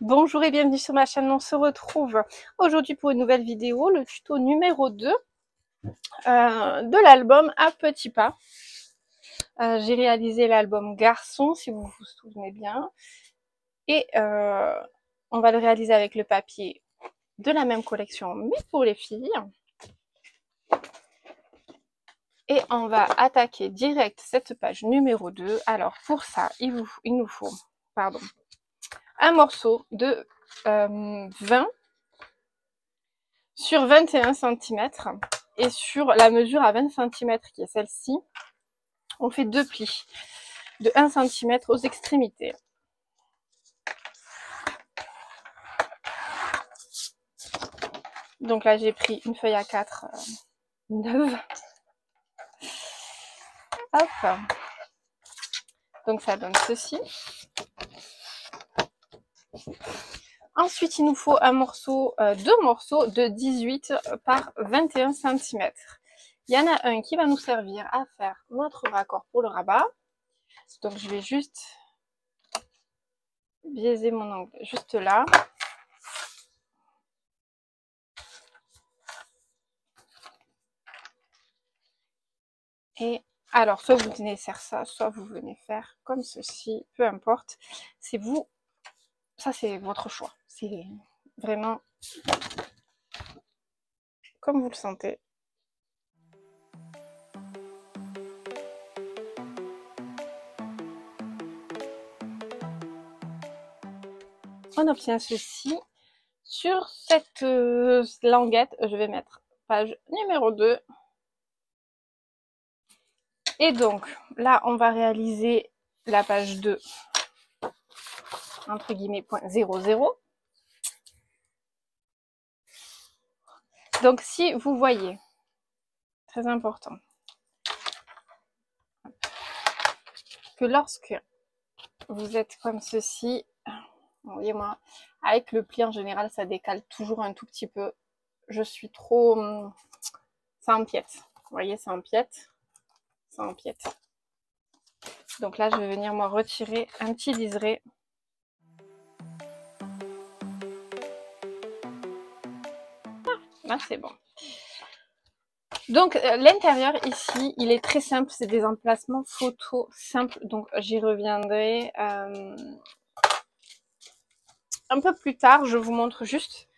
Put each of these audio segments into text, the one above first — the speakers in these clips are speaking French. Bonjour et bienvenue sur ma chaîne, on se retrouve aujourd'hui pour une nouvelle vidéo, le tuto numéro 2 de l'album À Petits Pas. J'ai réalisé l'album Garçon, si vous vous souvenez bien, et on va le réaliser avec le papier de la même collection, mais pour les filles. Et on va attaquer direct cette page numéro 2. Alors pour ça, il nous faut... Pardon. Un morceau de 20 sur 21 cm et sur la mesure à 20 cm qui est celle-ci, on fait deux plis de 1 cm aux extrémités. Donc là j'ai pris une feuille A4 neuve. Hop. Donc ça donne ceci. Ensuite, il nous faut un morceau, deux morceaux de 18 par 21 cm. Il y en a un qui va nous servir à faire notre raccord pour le rabat. Donc, je vais juste biaiser mon angle juste là. Et alors, soit vous venez faire ça, soit vous venez faire comme ceci, peu importe, c'est vous. Ça, c'est votre choix. C'est vraiment comme vous le sentez. On obtient ceci. Sur cette languette, je vais mettre page numéro 2. Et donc, là, on va réaliser la page 2. Entre guillemets, point 00. Donc, si vous voyez, très important, que lorsque vous êtes comme ceci, voyez-moi, avec le pli en général, ça décale toujours un tout petit peu. Je suis trop... ça empiète. Vous voyez, ça empiète. Ça empiète. Donc là, je vais venir, moi, retirer un petit liseré. Ah, c'est bon. Donc l'intérieur ici, il est très simple, c'est des emplacements photo simples, donc j'y reviendrai un peu plus tard. Je vous montre juste,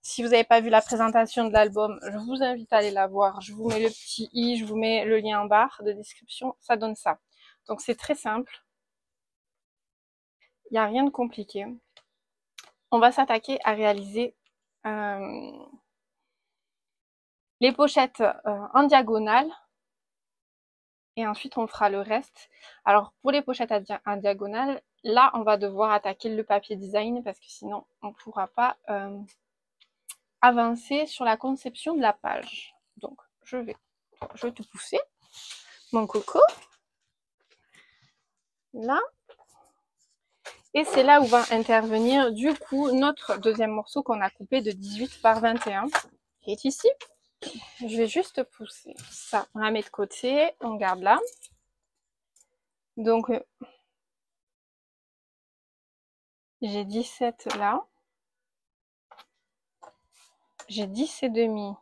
si vous n'avez pas vu la présentation de l'album, je vous invite à aller la voir. Je vous mets le petit i, je vous mets le lien en barre de description, ça donne ça. Donc c'est très simple, il n'y a rien de compliqué. On va s'attaquer à réaliser les pochettes en diagonale et ensuite on fera le reste. Alors pour les pochettes en diagonale, là on va devoir attaquer le papier design parce que sinon on ne pourra pas avancer sur la conception de la page. Donc je vais te pousser mon coco là. Et c'est là où va intervenir, du coup, notre deuxième morceau qu'on a coupé de 18 par 21, qui est ici. Je vais juste pousser ça. On la met de côté, on garde là. Donc, j'ai 17 là. J'ai 10 et demi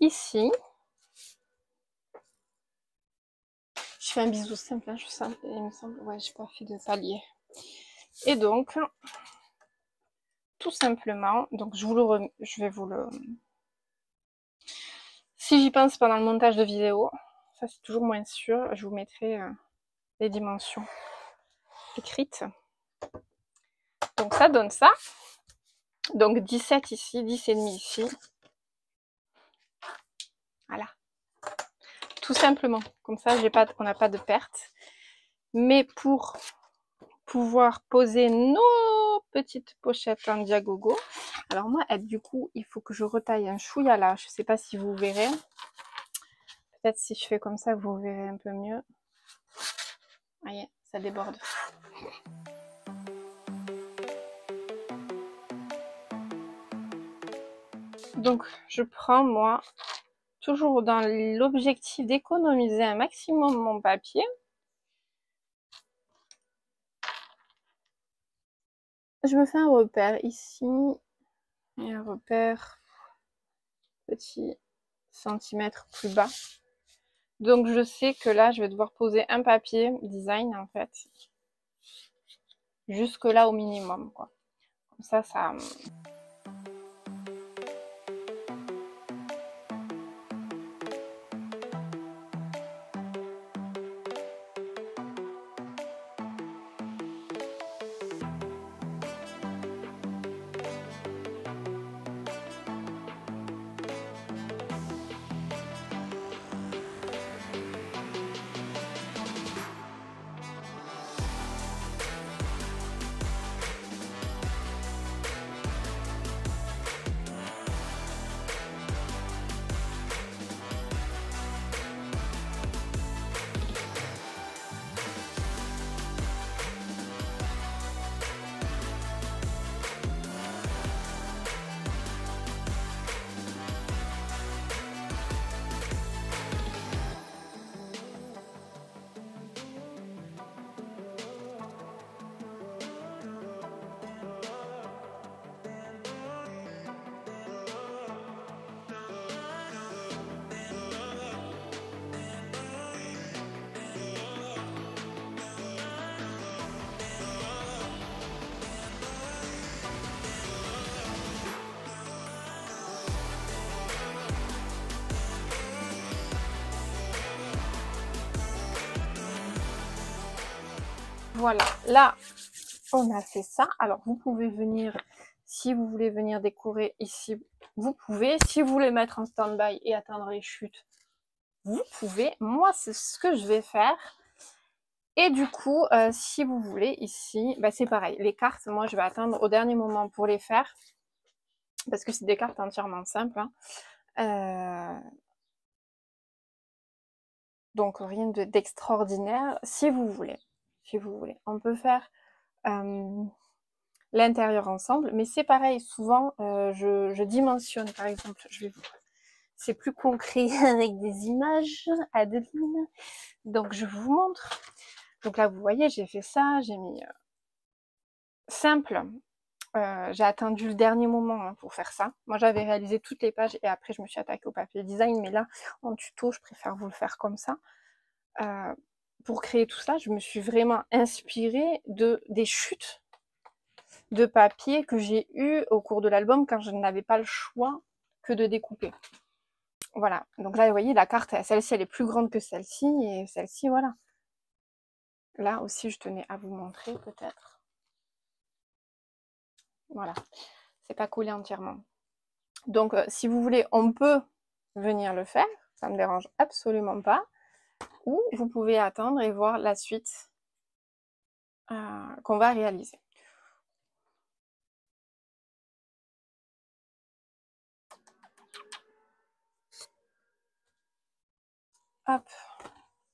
ici. Je fais un bisou simple, hein, il me semble, ouais, j'ai pas fait de palier. Et donc, tout simplement, donc je vais vous le... Si j'y pense pendant le montage de vidéo, ça c'est toujours moins sûr, je vous mettrai les dimensions écrites. Donc ça donne ça. Donc 17 ici, 10,5 ici. Voilà. Tout simplement, comme ça on n'a pas de perte. Mais pour pouvoir poser nos petites pochettes en diagogo, alors moi du coup il faut que je retaille un chouïa là, je sais pas si vous verrez, peut-être si je fais comme ça vous verrez un peu mieux. Voyez, ça déborde. Donc je prends moi toujours dans l'objectif d'économiser un maximum mon papier. Je me fais un repère ici et un repère petit centimètre plus bas. Donc je sais que là je vais devoir poser un papier design en fait jusque là au minimum quoi. Comme ça voilà, là, on a fait ça. Alors, vous pouvez venir, si vous voulez venir décorer ici, vous pouvez. Si vous voulez mettre en stand-by et attendre les chutes, vous pouvez. Moi, c'est ce que je vais faire. Et du coup, si vous voulez, ici, bah, c'est pareil. Les cartes, moi, je vais attendre au dernier moment pour les faire. Parce que c'est des cartes entièrement simples. Hein. Donc, rien d'extraordinaire, si vous voulez. Si vous voulez. On peut faire l'intérieur ensemble, mais c'est pareil, souvent je dimensionne, par exemple, je vais vous... c'est plus concret avec des images, Adeline, donc je vous montre. Donc là vous voyez, j'ai fait ça, j'ai mis simple, j'ai attendu le dernier moment hein, pour faire ça. Moi j'avais réalisé toutes les pages et après je me suis attaquée au papier design, mais là en tuto je préfère vous le faire comme ça. Pour créer tout ça, je me suis vraiment inspirée des chutes de papier que j'ai eues au cours de l'album quand je n'avais pas le choix que de découper. Voilà, donc là, vous voyez, la carte, celle-ci, elle est plus grande que celle-ci, et celle-ci, voilà. Là aussi, je tenais à vous montrer, peut-être. Voilà, c'est pas collé entièrement. Donc, si vous voulez, on peut venir le faire, ça ne me dérange absolument pas. Ou vous pouvez attendre et voir la suite qu'on va réaliser. Hop,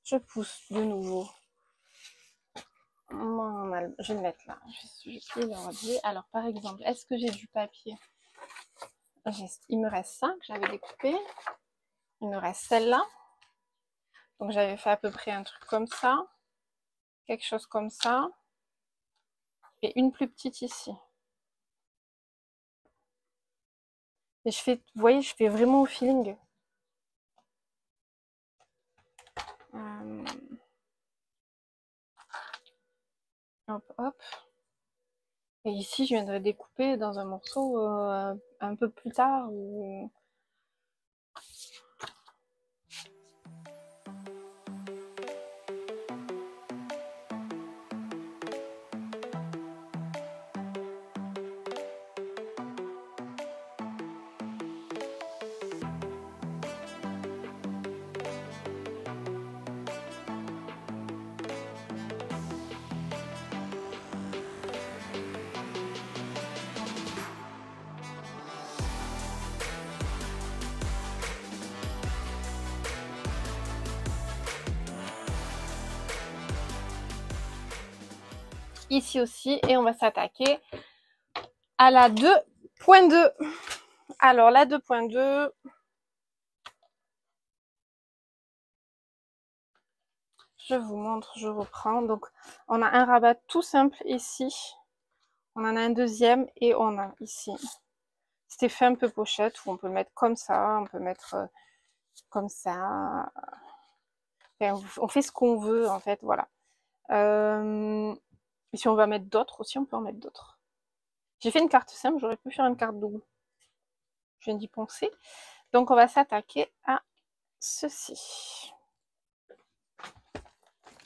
je pousse de nouveau. Je vais le mettre là. Je vais l'ordi. Alors par exemple, est-ce que j'ai du papier? Il me reste ça que j'avais découpé. Il me reste celle-là. Donc j'avais fait à peu près un truc comme ça, quelque chose comme ça, et une plus petite ici. Et je fais, vous voyez, je fais vraiment au feeling. Hop, hop. Et ici, je viendrai découper dans un morceau un peu plus tard ou... Ici aussi, et on va s'attaquer à la 2.2. Alors la 2.2, je vous montre, je reprends. Donc on a un rabat tout simple ici, on en a un deuxième et on a ici. C'était fait un peu pochette où on peut le mettre comme ça, on peut mettre comme ça. Enfin, on fait ce qu'on veut en fait, voilà. Et si on va mettre d'autres aussi, on peut en mettre d'autres. J'ai fait une carte simple, j'aurais pu faire une carte double. Je viens d'y penser. Donc on va s'attaquer à ceci.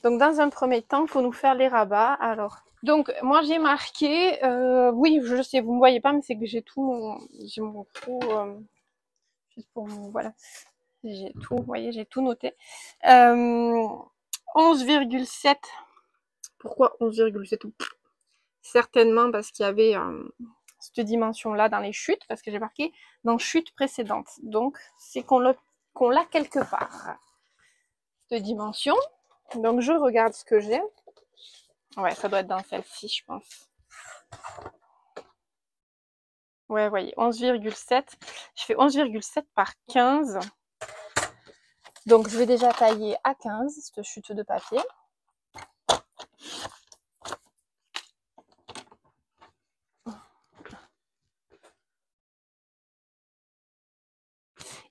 Donc dans un premier temps, il faut nous faire les rabats. Alors, donc moi j'ai marqué, oui je sais, vous ne me voyez pas, mais c'est que j'ai tout, j'ai mon gros, juste pour vous, voilà, j'ai tout, vous voyez, j'ai tout noté. 11,7. Pourquoi 11,7? Certainement parce qu'il y avait cette dimension-là dans les chutes, parce que j'ai marqué dans chute précédente. Donc, c'est qu'on l'a quelque part, cette dimension. Donc, je regarde ce que j'ai. Ouais, ça doit être dans celle-ci, je pense. Ouais, voyez, 11,7. Je fais 11,7 par 15. Donc, je vais déjà tailler à 15, cette chute de papier.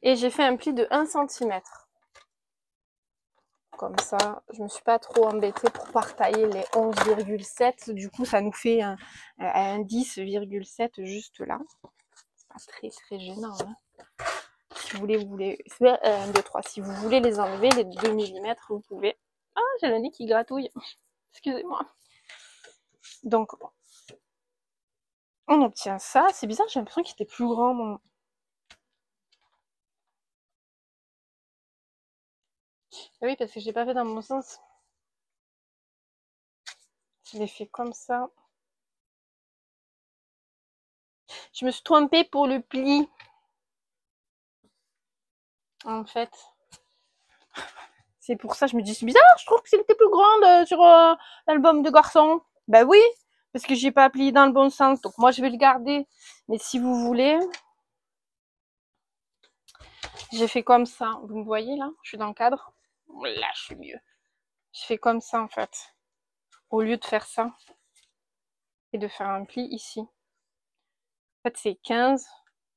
Et j'ai fait un pli de 1 cm. Comme ça, je ne me suis pas trop embêtée pour partailler les 11,7. Du coup, ça nous fait un 10,7 juste là. C'est pas très très gênant. Hein. Si vous voulez, 1, 2, 3. Si vous voulez les enlever, les 2 mm, vous pouvez. Ah, j'ai le nez qui gratouille. Excusez-moi. Donc, on obtient ça. C'est bizarre, j'ai l'impression qu'il était plus grand, mon... Oui, parce que je l'ai pas fait dans mon sens. Je l'ai fait comme ça. Je me suis trompée pour le pli. En fait, c'est pour ça que je me dis, c'est bizarre, je trouve que c'était plus grande sur l'album de garçon. Ben oui, parce que j'ai pas plié dans le bon sens. Donc moi, je vais le garder. Mais si vous voulez... J'ai fait comme ça, vous me voyez là, je suis dans le cadre, là je suis mieux. Je fais comme ça en fait, au lieu de faire ça et de faire un pli ici. En fait c'est 15,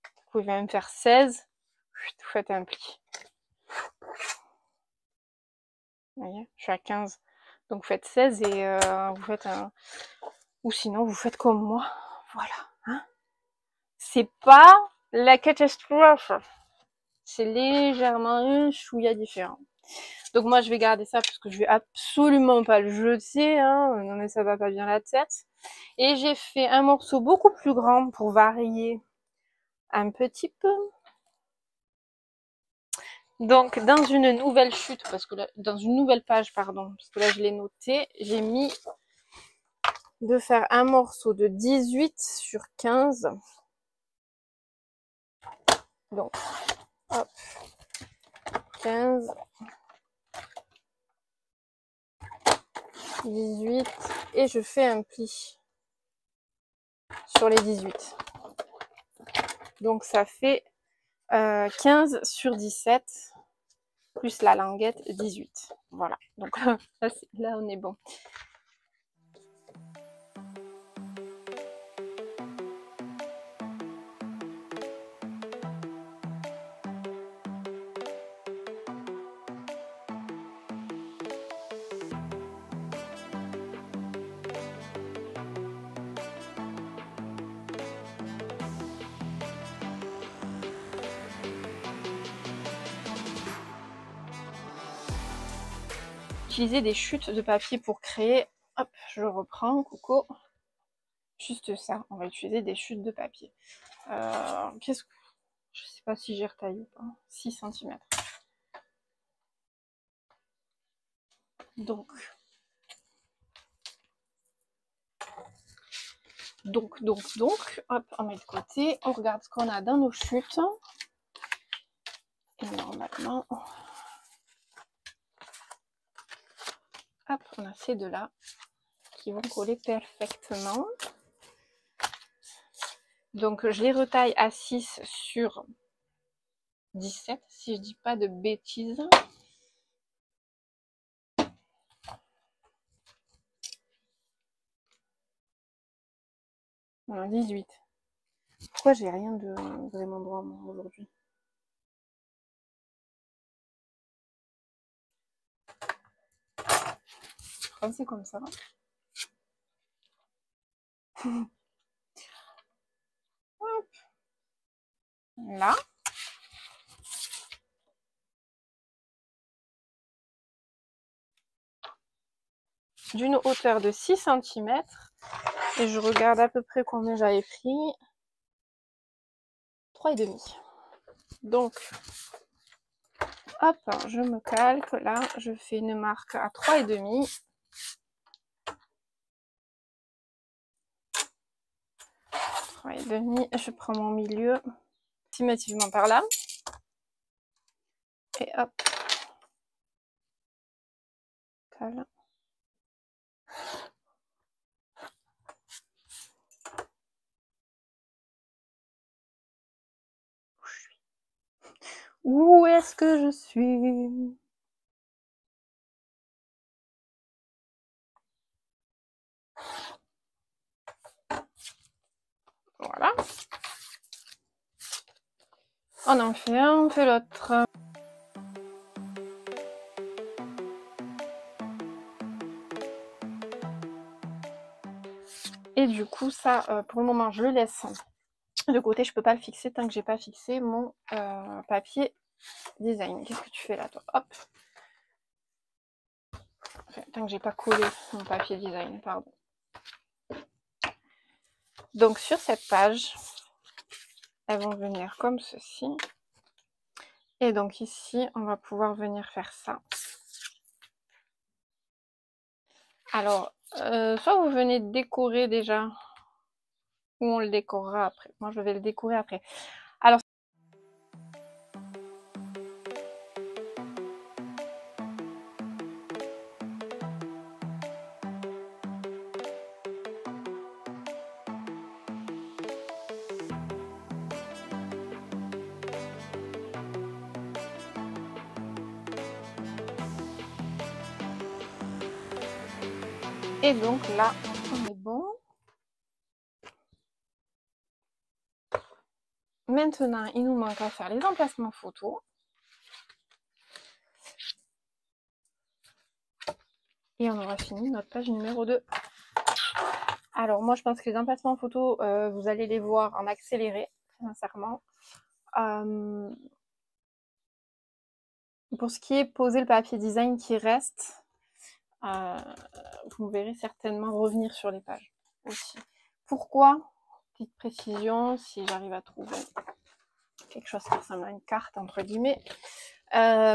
vous pouvez même faire 16, vous faites un pli. Vous voyez, je suis à 15, donc vous faites 16 et vous faites un... Ou sinon vous faites comme moi, voilà. Hein, c'est pas la catastrophe. C'est légèrement un chouïa différent. Donc moi je vais garder ça parce que je vais absolument pas le jeter. Hein. Non mais ça va pas bien la tête. Et j'ai fait un morceau beaucoup plus grand pour varier un petit peu. Donc dans une nouvelle chute, parce que là, dans une nouvelle page pardon, parce que là je l'ai noté, j'ai mis de faire un morceau de 18 sur 15. Donc... Hop, 15, 18, et je fais un pli sur les 18. Donc ça fait 15 sur 17, plus la languette 18. Voilà, donc là, là on est bon. Des chutes de papier pour créer, hop, je reprends, coucou, juste ça, on va utiliser des chutes de papier. Qu'est-ce que, je sais pas si j'ai retaillé ou pas, 6 cm. Donc, hop, on met de côté, on regarde ce qu'on a dans nos chutes, et normalement... Hop, on a ces deux-là qui vont coller parfaitement. Donc, je les retaille à 6 sur 17, si je dis pas de bêtises. 18. Pourquoi j'ai rien de vraiment droit aujourd'hui? Je crois que c'est comme ça. Hop. Là. D'une hauteur de 6 cm. Et je regarde à peu près combien j'avais pris. 3,5. Donc, hop, je me calque. Là, je fais une marque à 3,5. Je prends mon milieu approximativement par là. Et hop. Cale. Où est-ce que je suis? Voilà. On en fait un, on fait l'autre. Et du coup, ça, pour le moment, je le laisse de côté. Je peux pas le fixer tant que j'ai pas fixé mon papier design. Qu'est-ce que tu fais là, toi? Hop. Enfin, tant que j'ai pas collé mon papier design, pardon. Donc sur cette page, elles vont venir comme ceci. Et donc ici, on va pouvoir venir faire ça. Alors, soit vous venez décorer déjà, ou on le décorera après. Moi, je vais le décorer après. Alors, et donc là, on est bon. Maintenant, il nous manque à faire les emplacements photos. Et on aura fini notre page numéro 2. Alors moi, je pense que les emplacements photos, vous allez les voir en accéléré, sincèrement. Pour ce qui est poser le papier design qui reste, vous me verrez certainement revenir sur les pages aussi. Pourquoi? Petite précision, si j'arrive à trouver quelque chose qui ressemble à une carte, entre guillemets.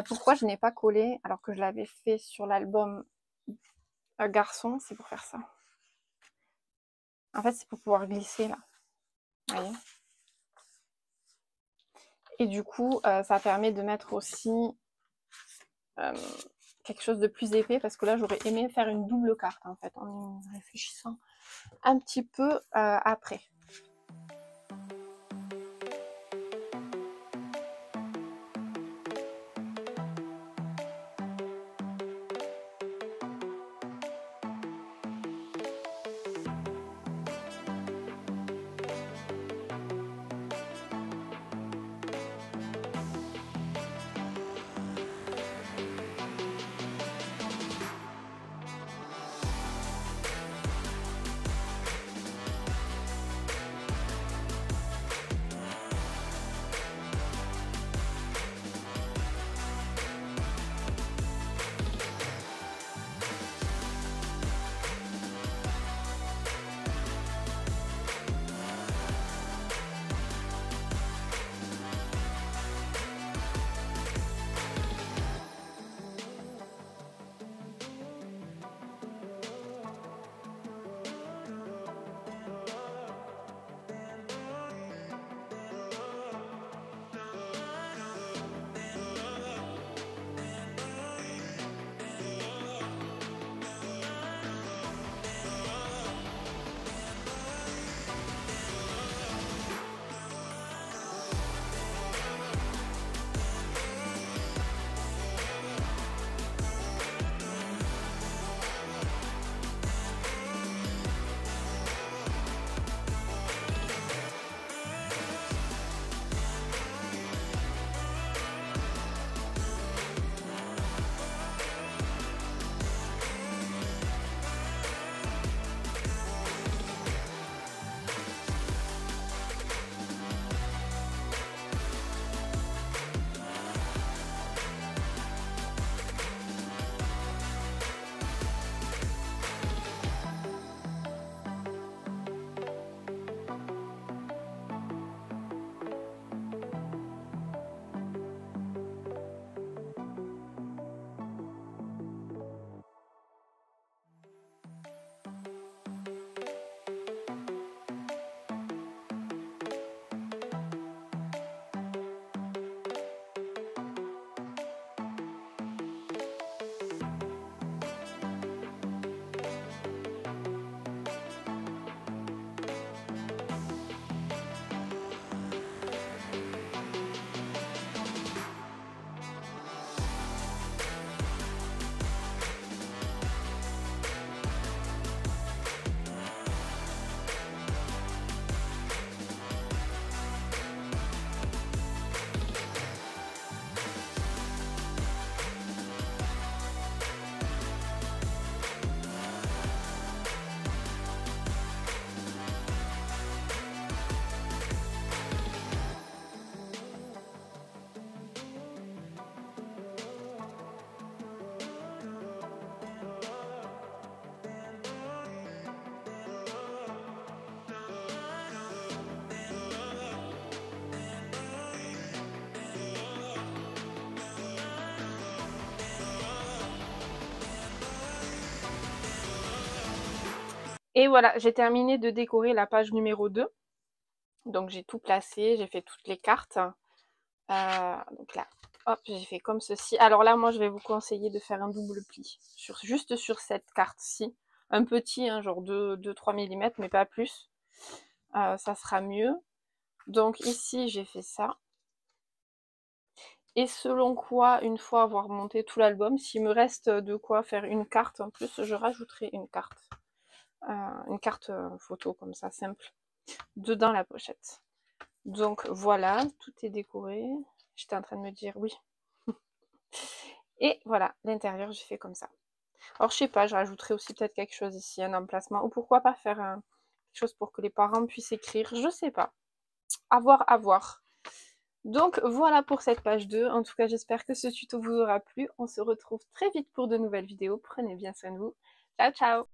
Pourquoi je n'ai pas collé alors que je l'avais fait sur l'album Garçon? C'est pour faire ça. En fait, c'est pour pouvoir glisser là. Vous voyez? Et du coup, ça permet de mettre aussi... quelque chose de plus épais, parce que là j'aurais aimé faire une double carte en fait, en y réfléchissant un petit peu après. Et voilà, j'ai terminé de décorer la page numéro 2. Donc j'ai tout placé, j'ai fait toutes les cartes. Donc là, hop, j'ai fait comme ceci. Alors là, moi, je vais vous conseiller de faire un double pli, juste sur cette carte-ci. Un petit, hein, genre 2-3 mm, mais pas plus. Ça sera mieux. Donc ici, j'ai fait ça. Et selon quoi, une fois avoir monté tout l'album, s'il me reste de quoi faire une carte, en plus, je rajouterai une carte photo comme ça, simple, dedans la pochette. Donc voilà, tout est décoré. J'étais en train de me dire oui. Et voilà, l'intérieur, j'ai fait comme ça. Alors je sais pas, je rajouterai aussi peut-être quelque chose ici, un emplacement, ou pourquoi pas faire quelque chose pour que les parents puissent écrire, je sais pas. À voir, à voir. Donc voilà pour cette page 2. En tout cas, j'espère que ce tuto vous aura plu. On se retrouve très vite pour de nouvelles vidéos. Prenez bien soin de vous. Ciao, ciao!